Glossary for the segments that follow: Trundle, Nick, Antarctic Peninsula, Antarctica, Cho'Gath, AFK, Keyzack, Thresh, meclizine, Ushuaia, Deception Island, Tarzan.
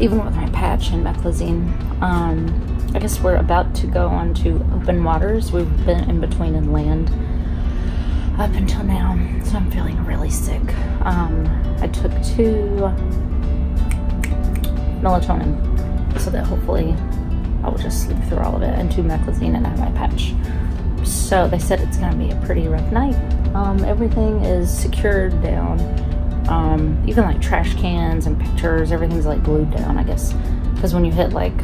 even with my patch and meclizine. I guess we're about to go on to open waters. We've been in between and land up until now, so I'm feeling really sick. I took 2 melatonin so that hopefully I will just sleep through all of it, and 2 meclizine, and I have my patch. So they said it's gonna be a pretty rough night. Everything is secured down. Even like trash cans and pictures, everything's like glued down, I guess, because when you hit like,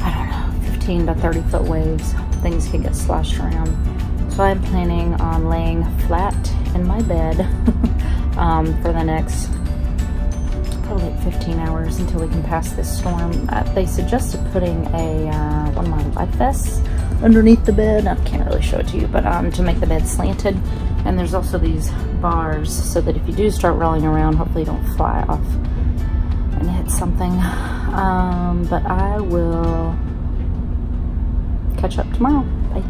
I don't know, 15 to 30 foot waves, things can get sloshed around. So I'm planning on laying flat in my bed for the next probably 15 hours until we can pass this storm. They suggested putting a one of my life vests underneath the bed. I can't really show it to you, but to make the bed slanted. And there's also these bars so that if you do start rolling around, hopefully you don't fly off and hit something. But I will catch up tomorrow. Bye.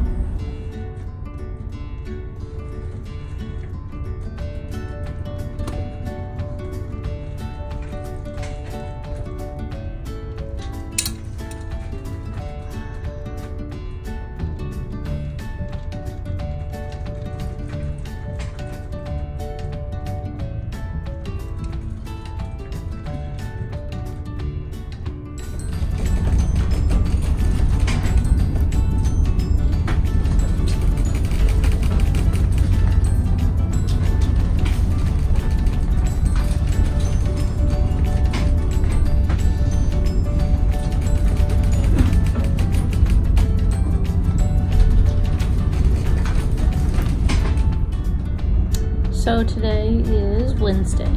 So today is Wednesday.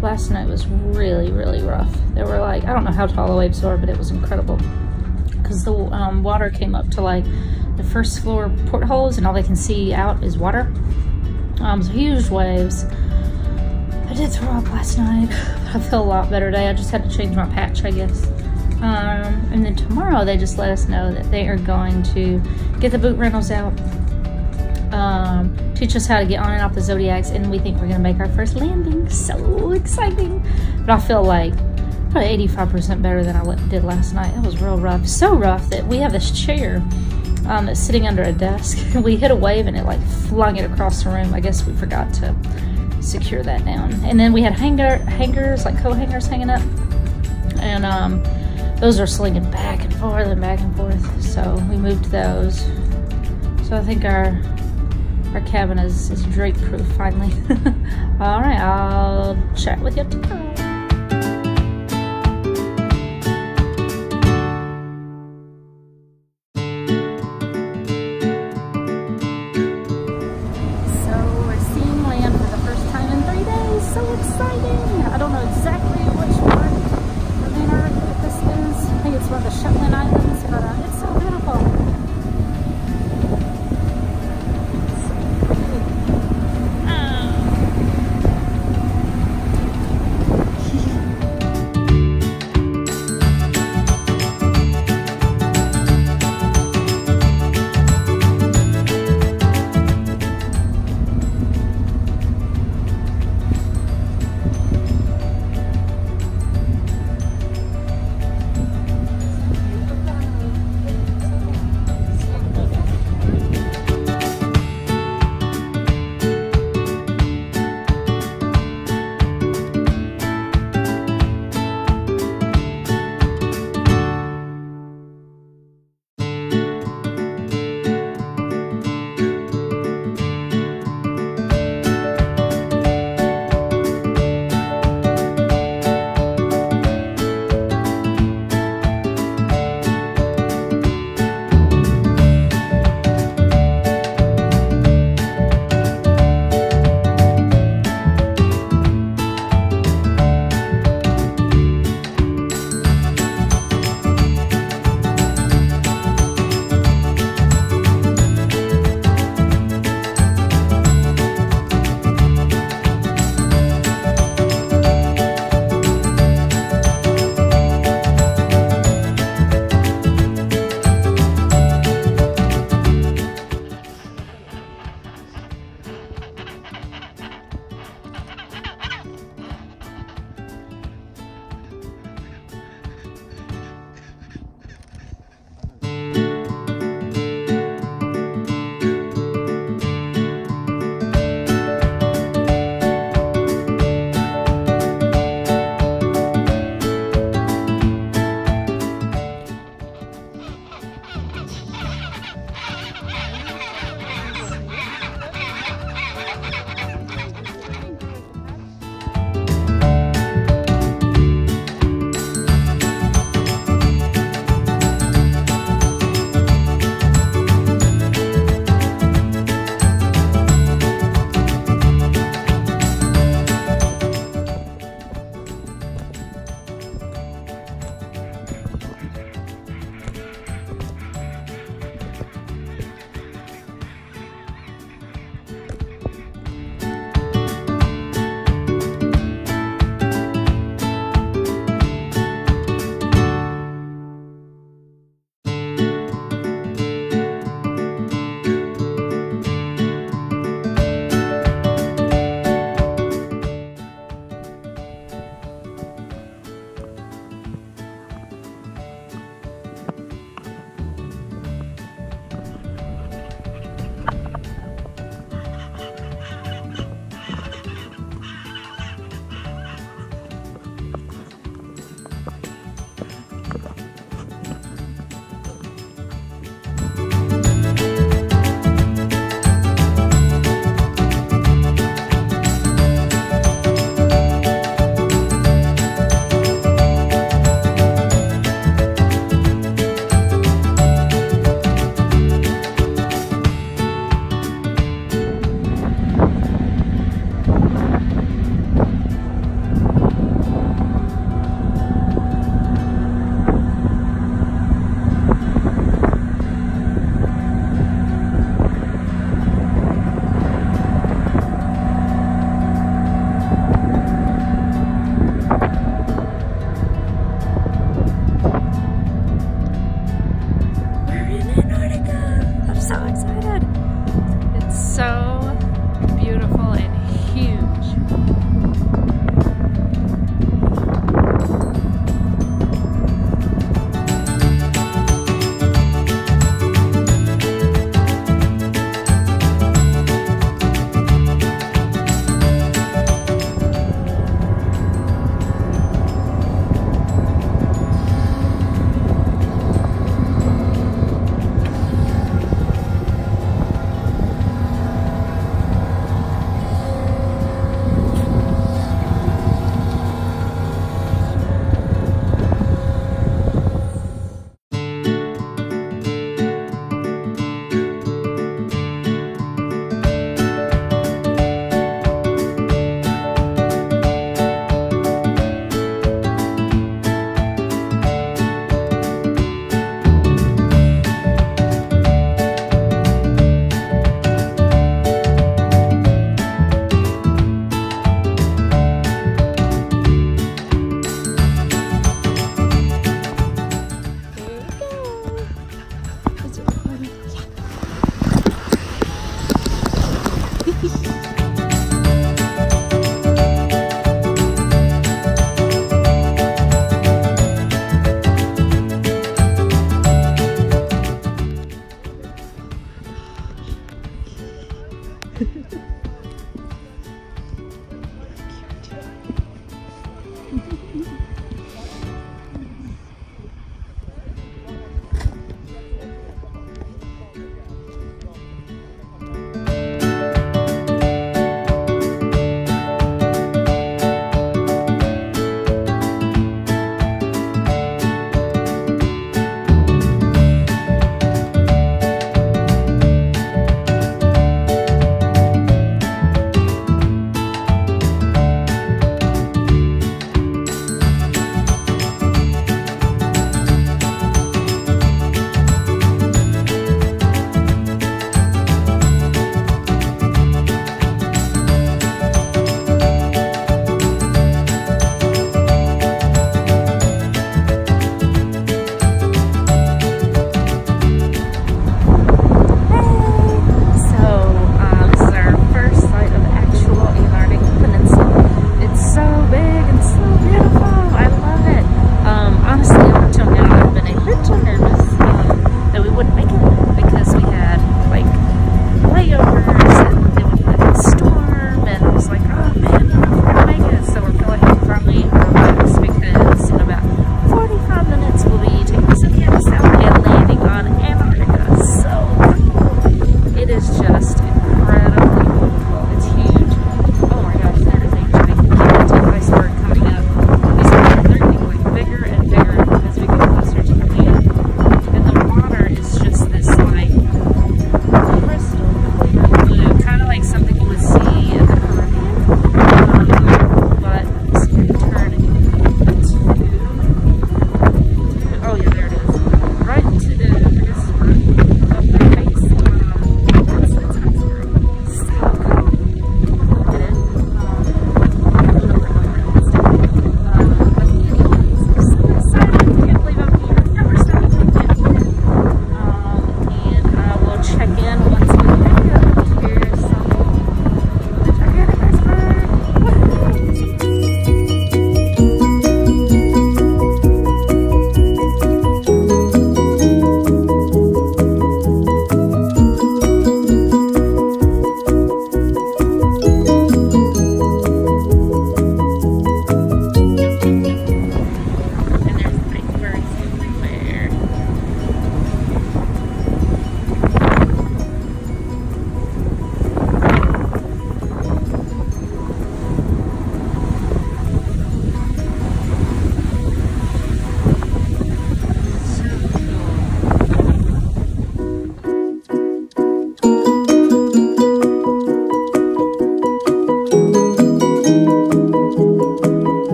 Last night was really, really rough. There were like, I don't know how tall the waves are, but it was incredible. Because the water came up to like the first floor portholes, and all they can see out is water. So huge waves. I did throw up last night, but I feel a lot better today. I just had to change my patch, I guess. And then tomorrow they just let us know that they are going to get the boat rentals out. Teach us how to get on and off the Zodiacs, and we think we're gonna make our first landing. So exciting. But I feel like probably 85% better than I did last night. That was real rough, so rough that we have this chair that's sitting under a desk. We hit a wave and it like flung it across the room. I guess we forgot to secure that down. And then we had hangers, like co-hangers hanging up, and those are slinging back and forth and back and forth, so we moved those. So I think our cabin is drape proof finally. All right, I'll chat with you tomorrow. So we're seeing land for the first time in 3 days. So exciting! I don't know exactly which part of Antarctica this is. I think it's one of the Shetland Islands, but it's so beautiful.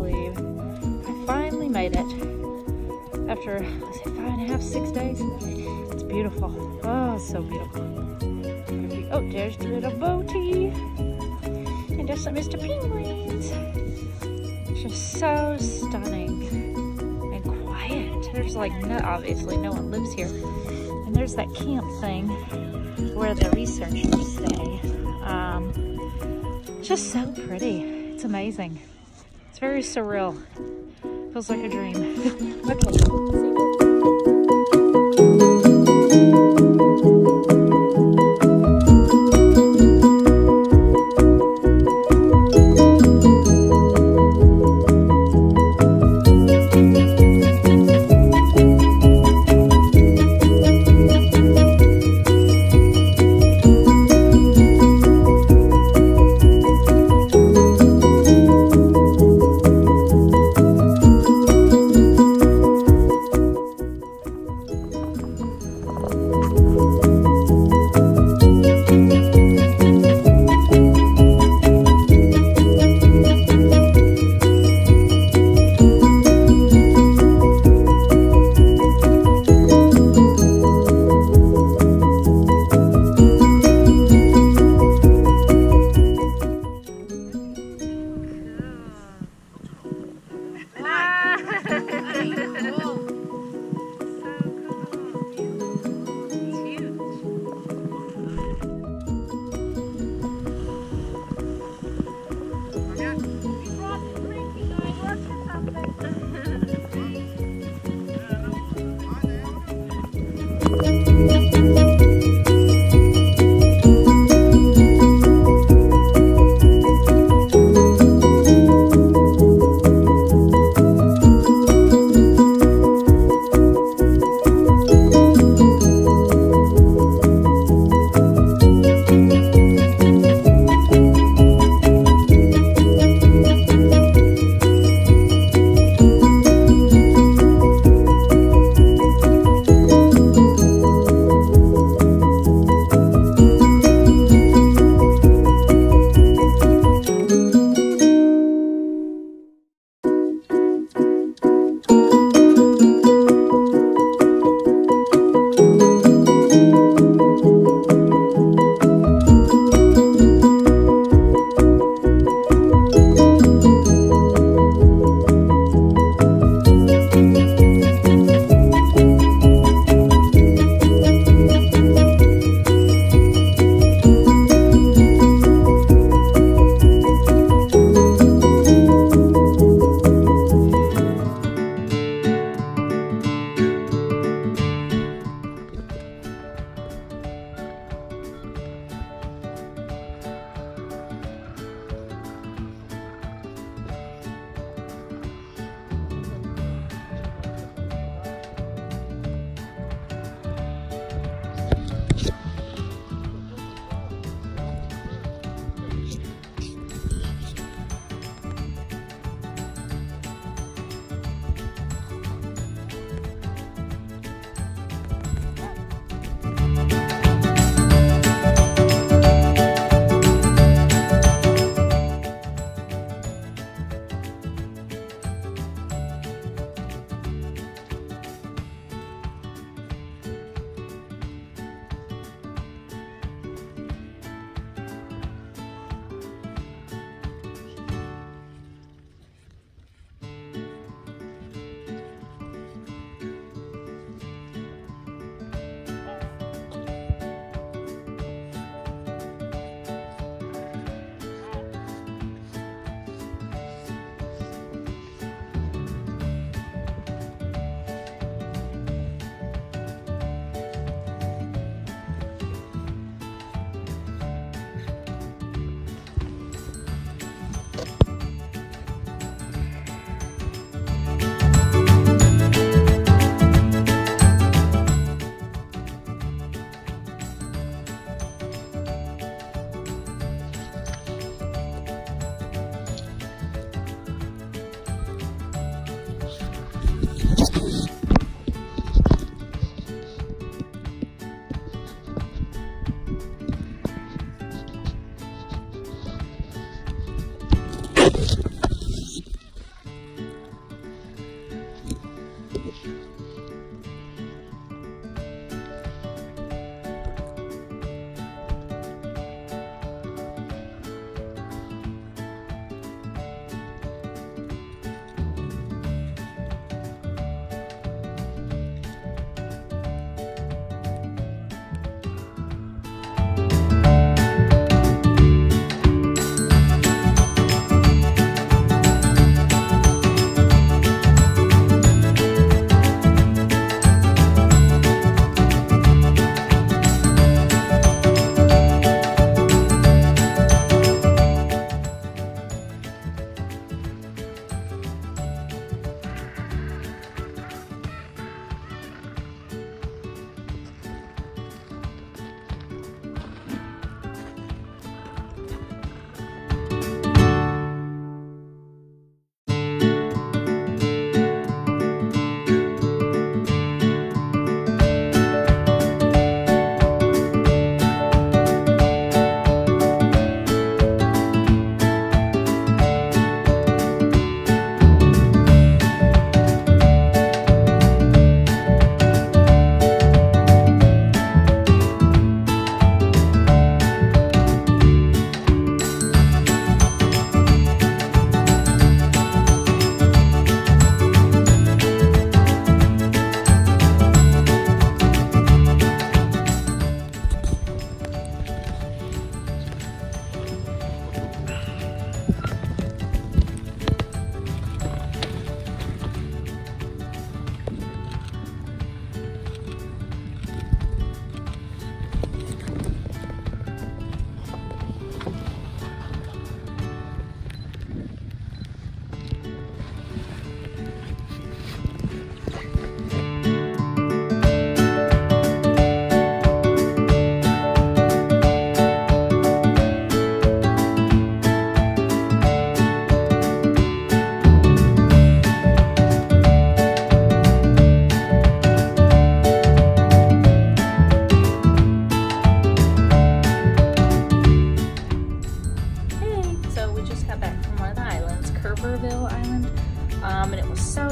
believe I finally made it after, was it 5.5, 6 days? It's beautiful. Oh, so beautiful. Oh, there's the little boatie. And there's some Mr. Penguins. It's just so stunning and quiet. There's like no, obviously no one lives here. And there's that camp thing where the researchers stay. Just so pretty. It's amazing. It's very surreal. Feels like a dream. Okay.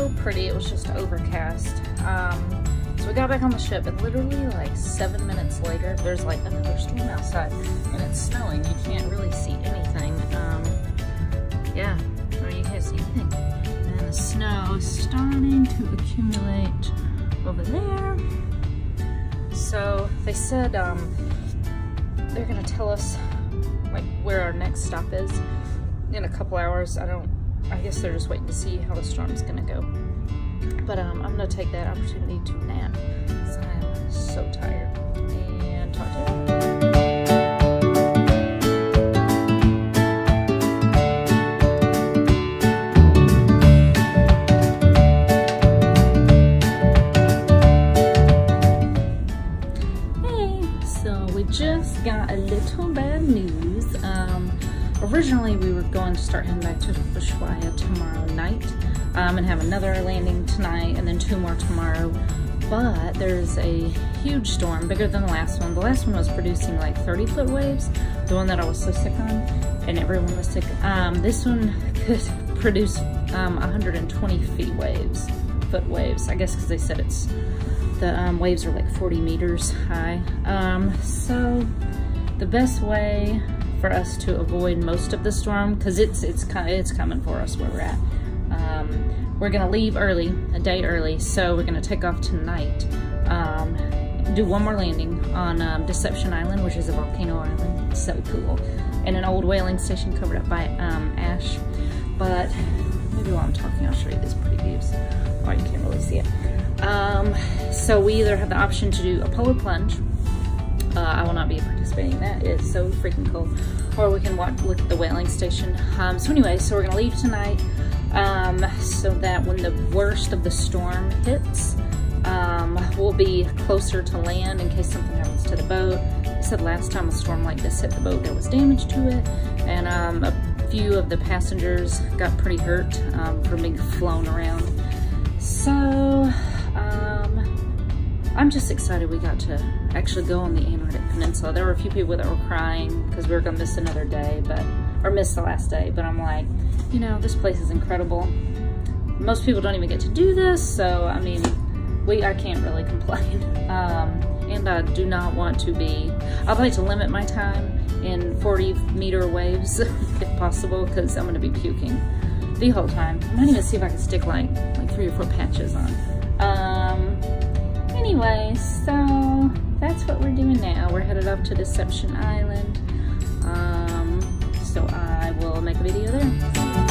so pretty. It was just overcast. So we got back on the ship, and literally like 7 minutes later, there's like another storm outside, and it's snowing. You can't really see anything. Yeah, or you can't see anything. And the snow is starting to accumulate over there. So they said they're gonna tell us like where our next stop is in a couple hours. I guess they're just waiting to see how the storm's gonna go. But I'm gonna take that opportunity to nap because I am so tired. And talk to you. Originally, we were going to start heading back to Ushuaia tomorrow night and have another landing tonight and then 2 more tomorrow. But there's a huge storm, bigger than the last one. The last one was producing like 30-foot waves, the one that I was so sick on, and everyone was sick. This one could produce 120 foot waves, I guess, because they said it's the waves are like 40 meters high. So the best way for us to avoid most of the storm, because it's coming for us where we're at. We're gonna leave early, a day early, so we're gonna take off tonight, do one more landing on Deception Island, which is a volcano island. It's so cool, and an old whaling station covered up by ash. But maybe while I'm talking, I'll show you this pretty views. Oh, you can't really see it. So we either have the option to do a polar plunge. I will not be participating in that. It's so freaking cool. Or we can look at the whaling station. So anyway, so we're gonna leave tonight so that when the worst of the storm hits, we'll be closer to land in case something happens to the boat. I said last time a storm like this hit the boat, there was damage to it, and a few of the passengers got pretty hurt from being flown around. So I'm just excited we got to actually go on the Antarctic Peninsula. There were a few people that were crying because we were gonna miss another day, or miss the last day, but I'm like, you know, this place is incredible. Most people don't even get to do this, so I mean, I can't really complain. And I do not want to be, I'd like to limit my time in 40-meter waves if possible, because I'm gonna be puking the whole time. I might even see if I can stick like 3 or 4 patches on. Anyway, so that's what we're doing now. We're headed up to Deception Island, so I will make a video there.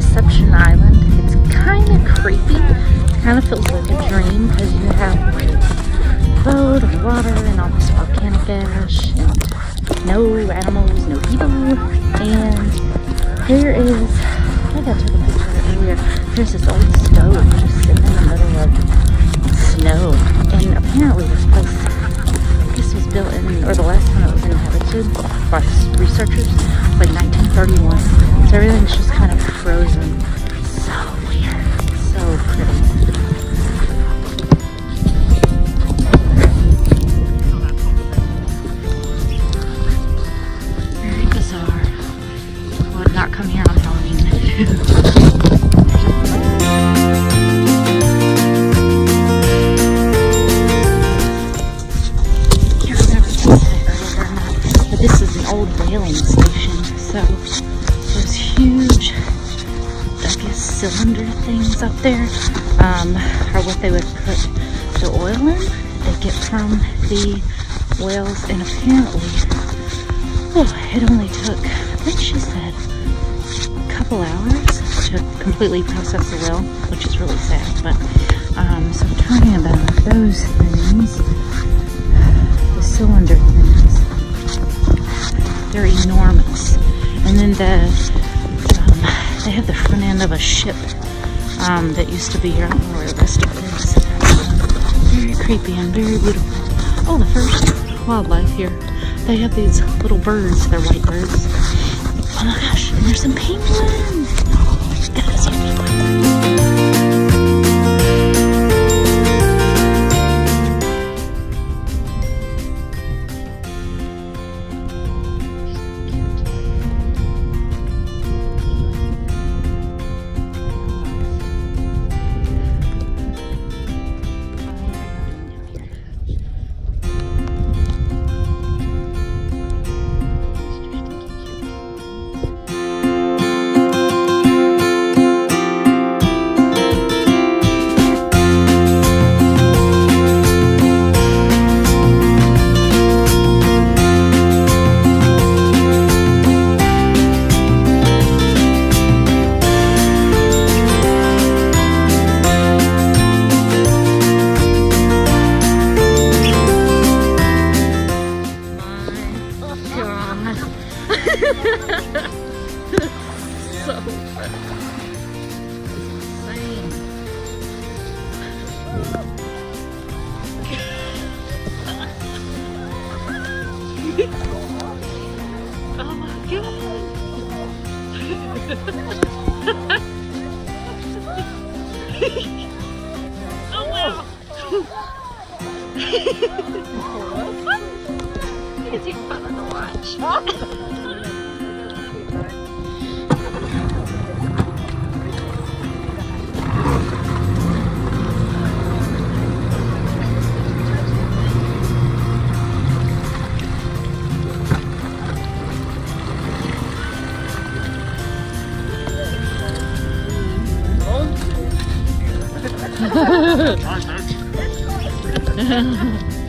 Deception Island. It's kind of creepy. It kind of feels like a dream because you have like food and water and all this volcanic ash and no animals, no people. And there is, I think I took a picture earlier, there's this old stove just sitting in the middle of snow. And apparently this place, this was built in, or the last time it was inhabited by researchers, like 1931. So everything's just kind of frozen. So weird. So pretty. Very bizarre. I would not come here on Halloween. Cylinder things up there are what they would put the oil in. They get from the wells, and apparently, oh, it only took, I think she said, a couple hours to completely process the well, which is really sad. But so I'm talking about those things, the cylinder things. They're enormous, and then they have the front end of a ship that used to be here. I don't know where the rest of it is. Very creepy and very beautiful. Oh, the first wildlife here. They have these little birds. They're white birds. Oh my gosh, and there's some penguins. That is